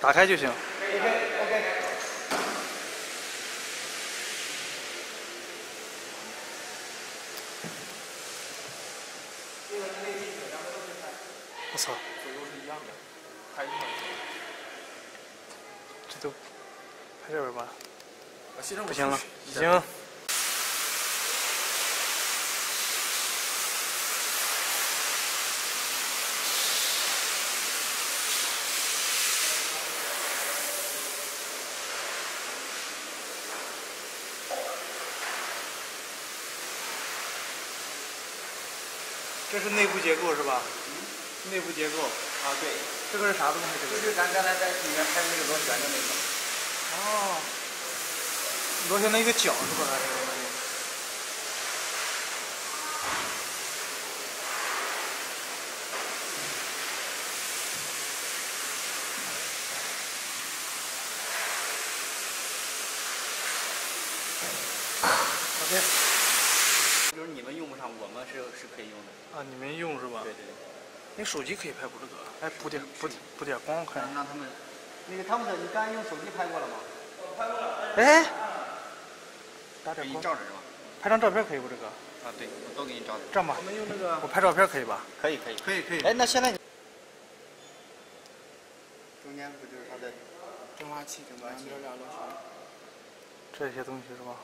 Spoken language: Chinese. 打开就行。OK。我操！左右是一样的，拍一下。这都拍这边吧。不行了，已经。 这是内部结构是吧？嗯，内部结构啊，对，这个是啥东西？这个就是咱刚才在里面拍的那个螺旋的那个。哦，螺旋的一个角是吧？这个东西。OK。 就是你们用不上，我们是可以用的啊！你们用是吧？对。那手机可以拍不这个？哎，补点光看。让他们，那个汤姆，你刚才用手机拍过了吗？我拍过了。哎，打点光。照着是吧？拍张照片可以不这个？啊，对，我都给你照着。这样吧，我们用那个。我拍照片可以吧？可以。哎，那现在你中间不就是它的蒸发器？这些东西是吧？